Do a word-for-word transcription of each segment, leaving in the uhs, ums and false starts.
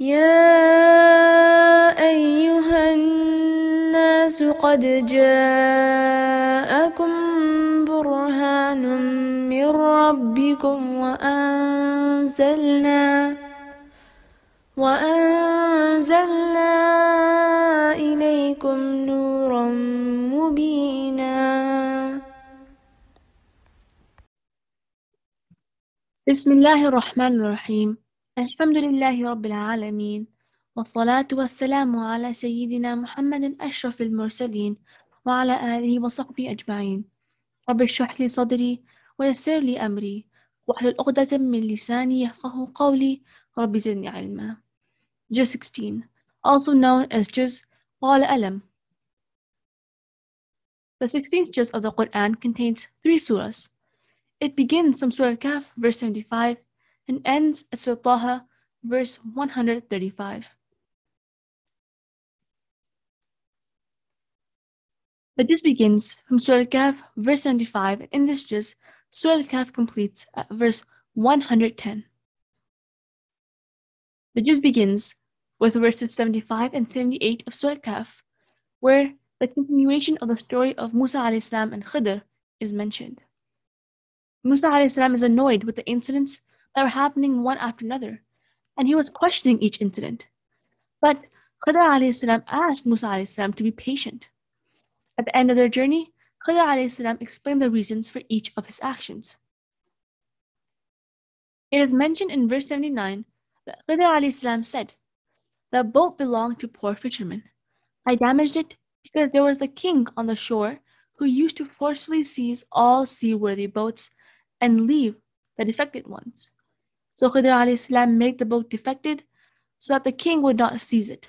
يا أيها الناس قد جاءكم برهان من ربكم وأنزلنا وأنزلنا إليكم نورا مبينا. بسم الله الرحمن الرحيم. الحمد لله رب العالمين والصلاة والسلام على سيدنا محمد أشرف المرسلين وعلى آله وصحبه أجمعين. رب اشرح لي صدري ويسر لي أمري واحلل عقدة من لساني يفقهوا قولي رب زدني علما. Juz sixteen, also known as Juz Al-Alam. The sixteenth Juz of the Quran contains three surahs. It begins from Surah Al-Kahf, verse seventy-five, and ends at Surah Taha, verse one hundred thirty-five. The Juz begins from Surah Al-Kahf, verse seventy-five, and in this Juz, Surah Al-Kahf completes at verse one hundred ten. The Juz begins with verses seventy-five and seventy-eight of Surah Al-Kahf, where the continuation of the story of Musa alayhis salam and Khidr is mentioned. Musa alayhis salam is annoyed with the incidents that were happening one after another, and he was questioning each incident. But Khidr alayhis salam asked Musa alayhis salam to be patient. At the end of their journey, Khidr alayhis salam explained the reasons for each of his actions. It is mentioned in verse seventy-nine that Khidr alayhis salam said, "The boat belonged to poor fishermen. I damaged it because there was the king on the shore who used to forcefully seize all seaworthy boats and leave the defected ones. So Khidr alayhis salam made the boat defected so that the king would not seize it."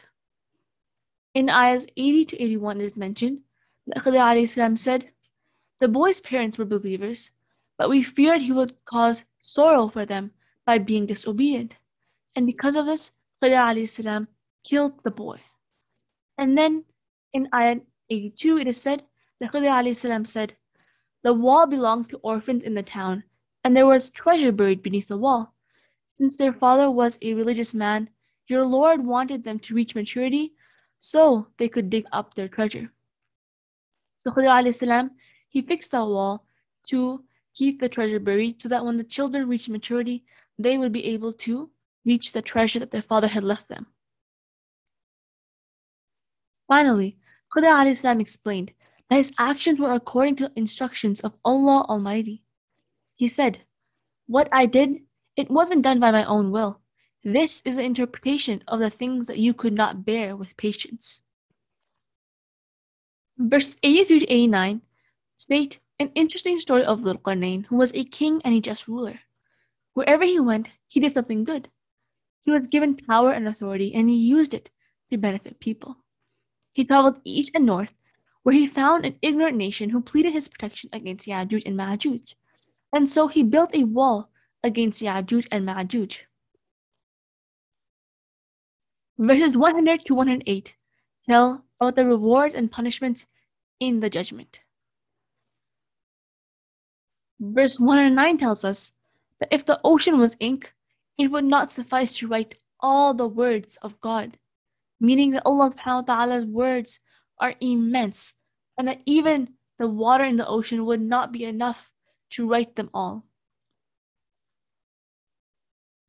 In ayahs eighty to eighty-one is mentioned that Khidr alayhis salam said, "The boy's parents were believers, but we feared he would cause sorrow for them by being disobedient. And because of this, Khidr alayhis salam killed the boy." And then in ayah eighty-two, it is said that Khidr alayhis salam said, "The wall belonged to orphans in the town, and there was treasure buried beneath the wall. Since their father was a religious man, your Lord wanted them to reach maturity so they could dig up their treasure." So Khidr alayhis salam, he fixed the wall to keep the treasure buried so that when the children reached maturity, they would be able to reach the treasure that their father had left them. Finally, Khidr alayhis salam explained that his actions were according to the instructions of Allah Almighty. He said, "What I did, it wasn't done by my own will. This is an interpretation of the things that you could not bear with patience." Verses eighty-three to eighty-nine state an interesting story of Dhul Qarnayn, who was a king and a just ruler. Wherever he went, he did something good. He was given power and authority, and he used it to benefit people. He traveled east and north, where he found an ignorant nation who pleaded his protection against Ya'juj and Ma'juj, and so he built a wall against Ya'juj and Ma'juj. Verses one hundred to one hundred eight tell about the rewards and punishments in the judgment. Verse one hundred nine tells us that if the ocean was ink, it would not suffice to write all the words of God, meaning that Allah subhanahu wa ta'ala's words are immense, and that even the water in the ocean would not be enough to write them all.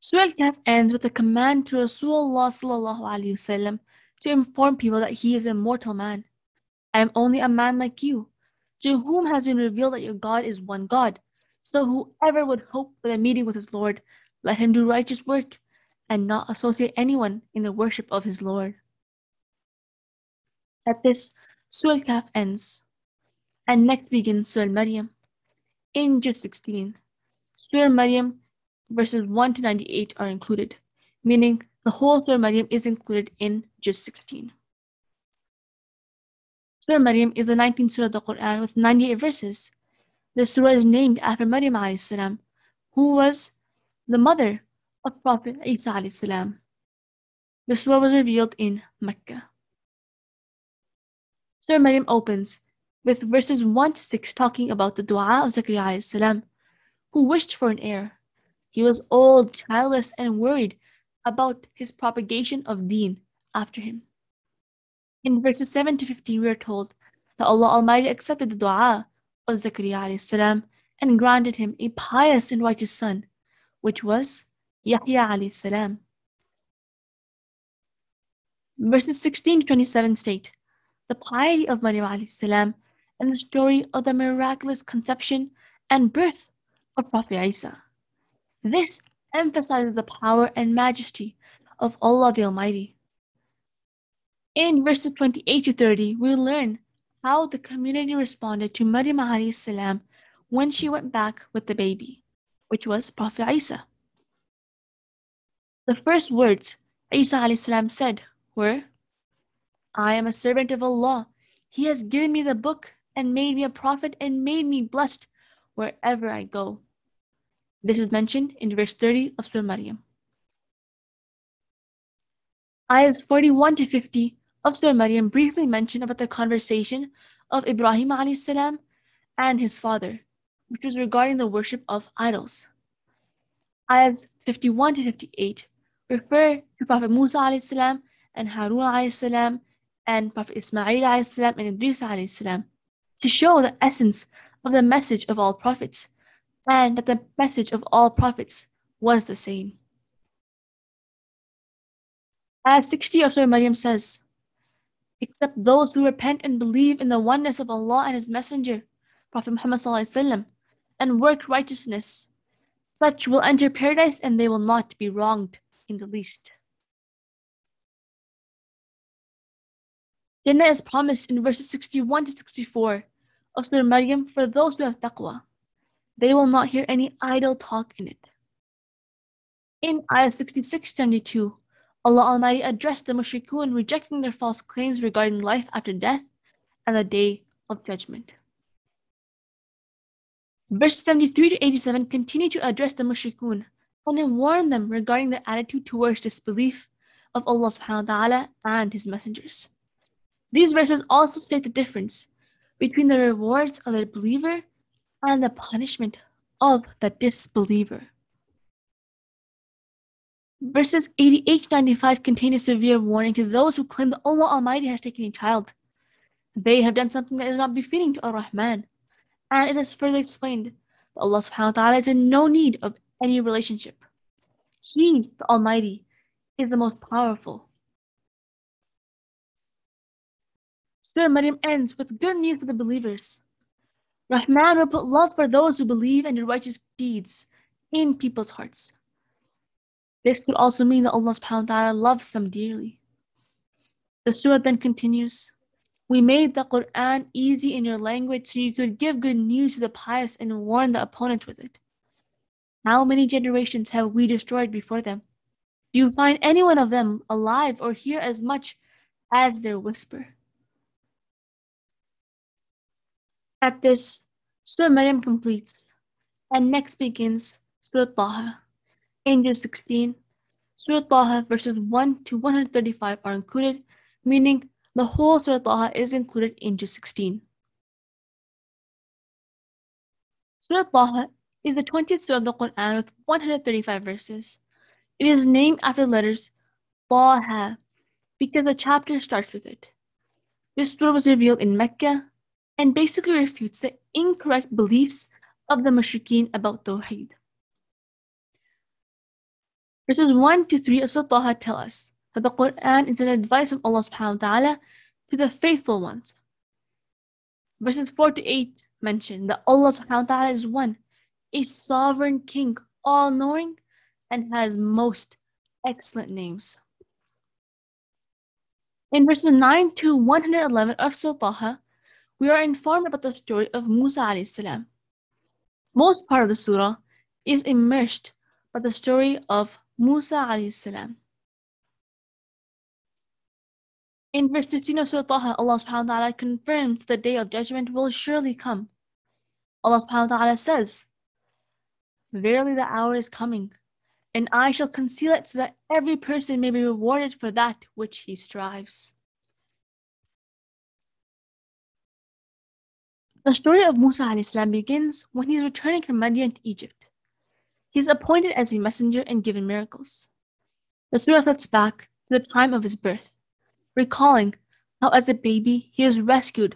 Surah Al-Kahf ends with a command to Rasulullah sallallahu alayhi wasallam to inform people that he is a mortal man. "I am only a man like you, to whom has been revealed that your God is one God. So whoever would hope for a meeting with his Lord, let him do righteous work and not associate anyone in the worship of his Lord." At this, Surah Al-Kahf ends, and next begins Surah Al Maryam. In Juz sixteen, Surah Al Maryam verses one to ninety-eight are included, meaning the whole Surah Al Maryam is included in Juz sixteen. Surah Al Maryam is the nineteenth Surah of the Quran with ninety-eight verses. This Surah is named after Maryam alayhis salam, who was the mother of Prophet Isa alayhis salam. The Surah was revealed in Mecca. Surah Maryam opens with verses one to six talking about the dua of Zakariya alayhis salam, who wished for an heir. He was old, childless, and worried about his propagation of deen after him. In verses seven to fifteen, we are told that Allah Almighty accepted the dua of Zakariya alayhi salam and granted him a pious and righteous son, which was Yahya alayhi salam. Verses sixteen to twenty-seven state the piety of Maryam alayhi salam and the story of the miraculous conception and birth of Prophet Isa. This emphasizes the power and majesty of Allah the Almighty. In verses twenty-eight to thirty, we learn how the community responded to Maryam alayhi salam when she went back with the baby, which was Prophet Isa. The first words Isa alayhi salam said were, "I am a servant of Allah. He has given me the book and made me a prophet and made me blessed wherever I go." This is mentioned in verse thirty of Surah Maryam. Ayahs forty-one to fifty of Surah Maryam briefly mention about the conversation of Ibrahim alayhi salam and his father, which was regarding the worship of idols. Ayahs fifty-one to fifty-eight refer to Prophet Musa alayhi salam and Harun alayhi salam and Prophet Ismail alayhi salam and Idris alayhi salam to show the essence of the message of all prophets, and that the message of all prophets was the same. As sixty of Surah Maryam says, "Except those who repent and believe in the oneness of Allah and His Messenger, Prophet Muhammad sallallahu alaihi wasallam, and work righteousness, such will enter paradise and they will not be wronged in the least." Jannah is promised in verses sixty-one to sixty-four of Surah Maryam for those who have taqwa. They will not hear any idle talk in it. In Ayah sixty-six to seventy-two, Allah Almighty addressed the Mushrikun rejecting their false claims regarding life after death and the day of judgment. Verses seventy-three to eighty-seven continue to address the Mushrikun and warn them regarding their attitude towards disbelief of Allah subhanahu wa ta'ala and His messengers. These verses also state the difference between the rewards of the believer and the punishment of the disbeliever. Verses eighty-eight to ninety-five contain a severe warning to those who claim that Allah Almighty has taken a child. They have done something that is not befitting to Ar-Rahman, and it is further explained that Allah subhanahu wa ta'ala is in no need of any relationship. He, the Almighty, is the most powerful. Surah Maryam ends with good news for the believers. Rahman will put love for those who believe and do righteous deeds in people's hearts. This could also mean that Allah subhanahu wa ta'ala loves them dearly. The surah then continues, "We made the Quran easy in your language so you could give good news to the pious and warn the opponents with it. How many generations have we destroyed before them? Do you find any one of them alive or hear as much as their whisper?" At this, Surah Maryam completes, and next begins Surah Taha. In Juz sixteen, Surah Taha verses one to one hundred thirty-five are included, meaning the whole Surah Taha is included in Juz sixteen. Surah Taha is the twentieth Surah of the Quran with one hundred thirty-five verses. It is named after the letters Taha because the chapter starts with it. This surah was revealed in Mecca and basically refutes the incorrect beliefs of the Mushrikeen about Tawheed. Verses one to three of Surah Taha tell us that the Quran is an advice from Allah subhanahu wa ta'ala to the faithful ones. Verses four to eight mention that Allah subhanahu wa ta'ala is one, a sovereign king, all-knowing, and has most excellent names. In verses nine to one hundred eleven of Surah Taha, we are informed about the story of Musa alayhi salam. Most part of the surah is immersed by the story of Musa alayhi salam. In verse fifteen of Surah Taha, Allah subhanahu wa ta'ala confirms the day of judgment will surely come. Allah subhanahu wa ta'ala says, "Verily the hour is coming, and I shall conceal it so that every person may be rewarded for that which he strives." The story of Musa alayhi salam begins when he is returning from Madyan to Egypt. He is appointed as a messenger and given miracles. The surah looks back to the time of his birth, recalling how as a baby he is rescued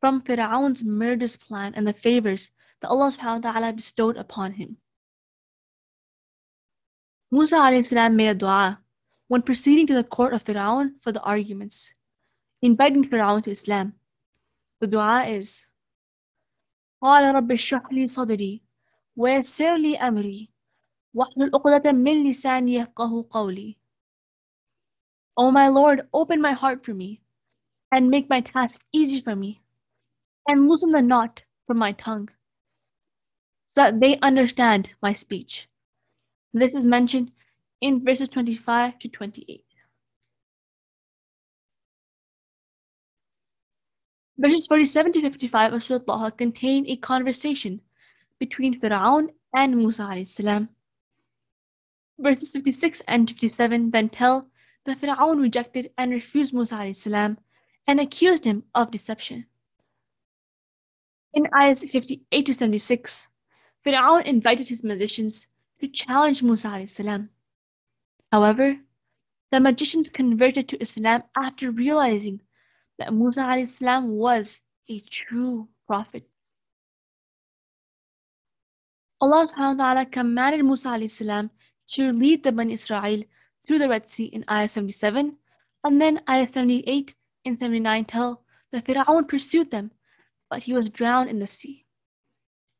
from Firaun's murderous plan and the favors that Allah subhanahu wa ta'ala bestowed upon him. Musa alayhi salam made a dua when proceeding to the court of Firaun for the arguments, inviting Firaun to Islam. The dua is, قَالَ رَبِّ اشْرَحْ لِي صَدْرِي وَيَسِّرْ لِي أَمْرِي وَاحْلُلْ عُقْدَةً مِنْ لِسَانِي يَفْقَهُوا قَوْلِي. O my Lord, open my heart for me, and make my task easy for me, and loosen the knot from my tongue, so that they understand my speech. This is mentioned in verses twenty-five to twenty-eight. Verses forty-seven to fifty-five of Surah Taha contain a conversation between Firaun and Musa alayhi salam. Verses fifty-six and fifty-seven then tell that Firaun rejected and refused Musa alayhi salam and accused him of deception. In ayahs fifty-eight to seventy-six, Firaun invited his magicians to challenge Musa alayhi salam. However, the magicians converted to Islam after realizing that Musa alayhi salam was a true prophet. Allah subhanahu wa ta'ala commanded Musa alayhi salam to lead the Bani Israel through the Red Sea in ayah seventy-seven, and then ayah seventy-eight and seventy-nine tell that Firaun pursued them, but he was drowned in the sea.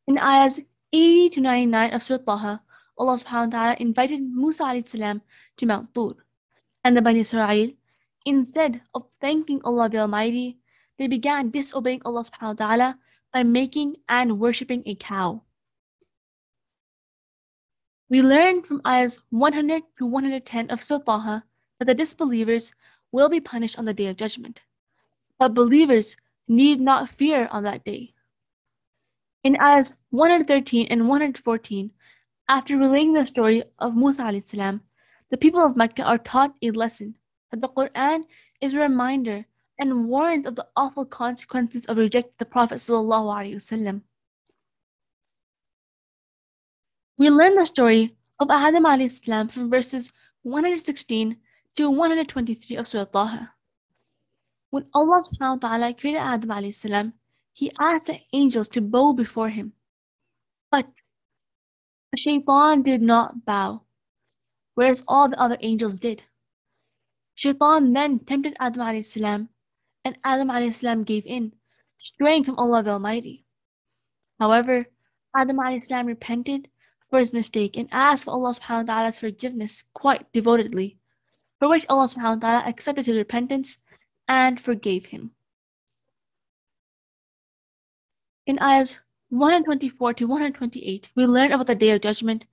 In ayahs eighty to ninety-nine of Surah Taha, Allah subhanahu wa ta'ala invited Musa alayhi salam to Mount Tur, and the Bani Israel, instead of thanking Allah the Almighty, they began disobeying Allah subhanahu wa ta'ala by making and worshipping a cow. We learn from ayahs one hundred to one hundred ten of Surah Taha that the disbelievers will be punished on the day of judgment, but believers need not fear on that day. In ayahs one hundred thirteen and one hundred fourteen, after relaying the story of Musa alayhi salam, the people of Mecca are taught a lesson that the Quran is a reminder and warns of the awful consequences of rejecting the Prophet sallallahu alaihi wasallam. We learn the story of Adam alayhi salam from verses one hundred sixteen to one hundred twenty-three of Surah Taha. When Allah subhanahu wa ta'ala created Adam alayhi salam, he asked the angels to bow before him, but the Shaytan did not bow, whereas all the other angels did. Shaytan then tempted Adam alayhi salam, and Adam alayhi salam gave in, straying from Allah the Almighty. However, Adam alayhi salam repented for his mistake and asked for Allah subhanahu wa ta'ala's forgiveness quite devotedly, for which Allah subhanahu wa ta'ala accepted his repentance and forgave him. In ayahs one hundred twenty-four to one hundred twenty-eight, we learn about the Day of Judgment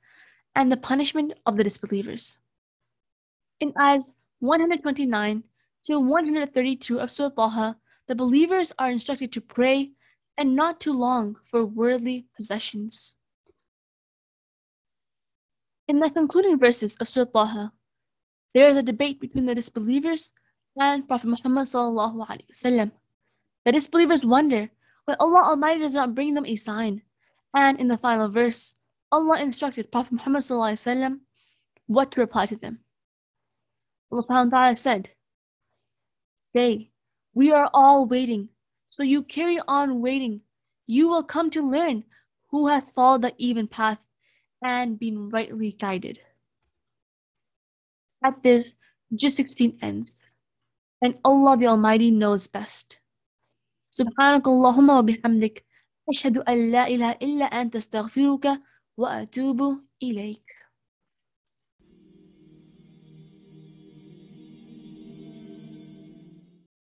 and the punishment of the disbelievers. In ayahs one hundred twenty-nine to one hundred thirty-two of Surah Taha, the believers are instructed to pray and not to long for worldly possessions. In the concluding verses of Surah Taha, there is a debate between the disbelievers and Prophet Muhammad sallallahu alaihi wasallam. The disbelievers wonder why Allah Almighty does not bring them a sign, and in the final verse, Allah instructed Prophet Muhammad sallallahu alaihi wasallam what to reply to them. Allah subhanahu wa ta'ala said, "Say, we are all waiting, so you carry on waiting. You will come to learn who has followed the even path and been rightly guided." At this, Juz sixteen ends, and Allah the Almighty knows best. سبحانك اللهم وبحمدك أشهد أن لا إله إلا أنت أستغفرك وأتوب إليك.